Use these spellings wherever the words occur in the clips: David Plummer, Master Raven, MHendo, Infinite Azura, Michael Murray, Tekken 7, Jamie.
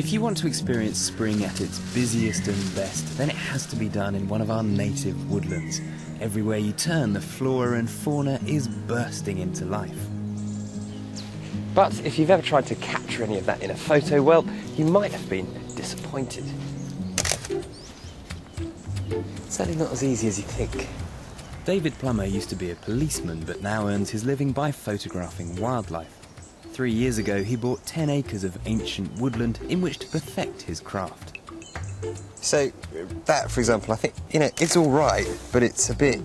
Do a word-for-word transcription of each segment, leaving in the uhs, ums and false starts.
If you want to experience spring at its busiest and best, then it has to be done in one of our native woodlands. Everywhere you turn, the flora and fauna is bursting into life. But if you've ever tried to capture any of that in a photo, well, you might have been disappointed. It's certainly not as easy as you think. David Plummer used to be a policeman, but now earns his living by photographing wildlife. Three years ago, he bought ten acres of ancient woodland in which to perfect his craft. So, that, for example, I think, you know, it's all right, but it's a bit...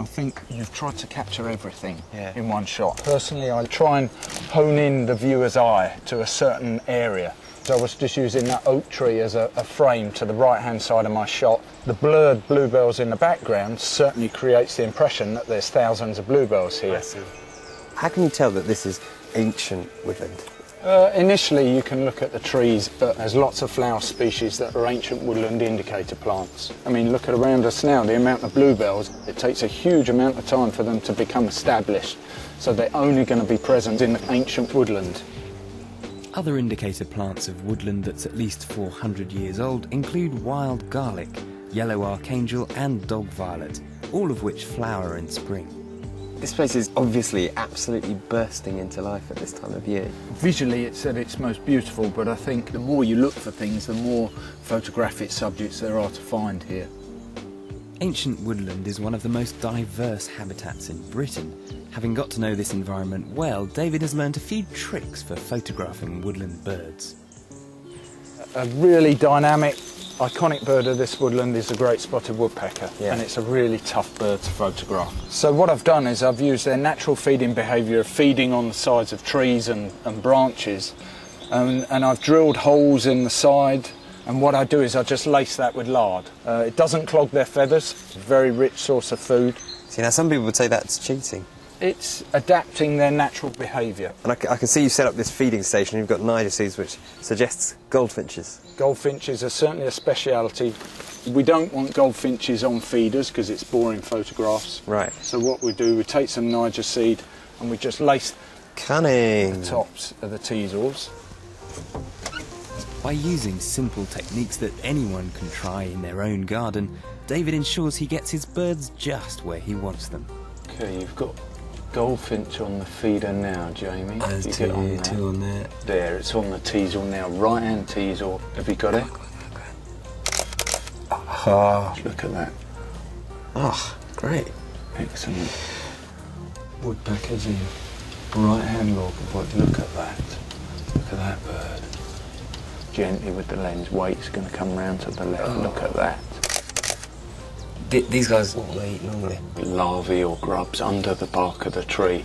I think you've tried to capture everything yeah. in one shot. Personally, I try and hone in the viewer's eye to a certain area. So I was just using that oak tree as a, a frame to the right-hand side of my shot. The blurred bluebells in the background certainly creates the impression that there's thousands of bluebells here. I see. How can you tell that this is ancient woodland? Uh, initially, you can look at the trees, but there's lots of flower species that are ancient woodland indicator plants. I mean, look at around us now, the amount of bluebells. It takes a huge amount of time for them to become established, so they're only going to be present in the ancient woodland. Other indicator plants of woodland that's at least four hundred years old include wild garlic, yellow archangel and dog violet, all of which flower in spring. This place is obviously absolutely bursting into life at this time of year. Visually it's at its most beautiful, but I think the more you look for things, the more photographic subjects there are to find here. Ancient woodland is one of the most diverse habitats in Britain. Having got to know this environment well, David has learned a few tricks for photographing woodland birds. A really dynamic, iconic bird of this woodland is the great spotted woodpecker, yeah. and it's a really tough bird to photograph. So what I've done is I've used their natural feeding behaviour of feeding on the sides of trees and, and branches, and, and I've drilled holes in the side. And what I do is I just lace that with lard. Uh, it doesn't clog their feathers. It's a very rich source of food. See, now some people would say that's cheating. It's adapting their natural behaviour. And I, I can see you've set up this feeding station. You've got nigelices, which suggests goldfinches. Goldfinches are certainly a speciality. We don't want goldfinches on feeders because it's boring photographs. Right. So what we do, we take some Niger seed and we just lace Cunning. the tops of the teasels. By using simple techniques that anyone can try in their own garden, David ensures he gets his birds just where he wants them. Okay, you've got goldfinch on the feeder now, Jamie. There's you two, on two on there. There, it's on the teasel now, right-hand teasel. Have you got it? Ah, look at that. Ah, oh, great. Excellent. Woodpeckers in right-hand log. Look at that. Look at that bird. Gently with the lens, weight's going to come round to the left. Oh. Look at that. D these guys, what do they eat normally? Larvae or grubs under the bark of the tree,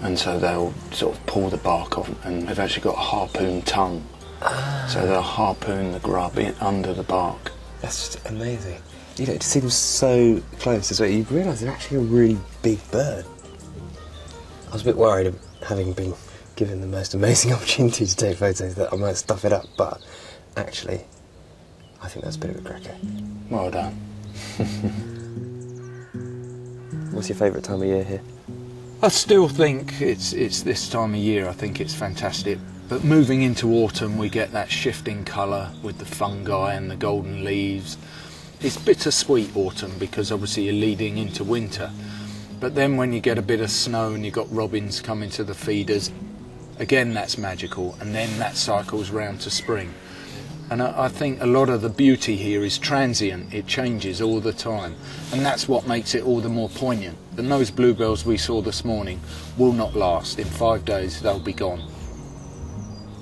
and so they'll sort of pull the bark off, and they've actually got a harpoon tongue. Ah. So they'll harpoon the grub in, under the bark. That's just amazing. You know, it seems so close as well. You realise they're actually a really big bird. I was a bit worried of having been given the most amazing opportunity to take photos that I might stuff it up, but actually I think that's a bit of a cracker. Well done. What's your favourite time of year here? I still think it's it's this time of year. I think it's fantastic, but moving into autumn we get that shifting colour with the fungi and the golden leaves. It's bittersweet autumn because obviously you're leading into winter, but then when you get a bit of snow and you've got robins coming to the feeders, again, that's magical, and then that cycles round to spring. And I, I think a lot of the beauty here is transient. It changes all the time, and that's what makes it all the more poignant. And those bluebells we saw this morning will not last. In five days, they'll be gone,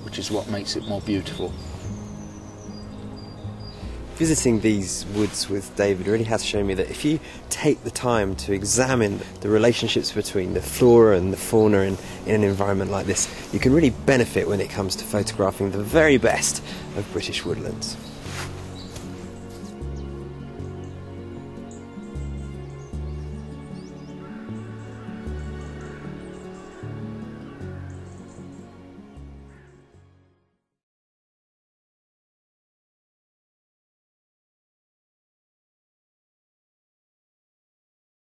which is what makes it more beautiful. Visiting these woods with David really has shown me that if you take the time to examine the relationships between the flora and the fauna in, in an environment like this, you can really benefit when it comes to photographing the very best of British woodlands.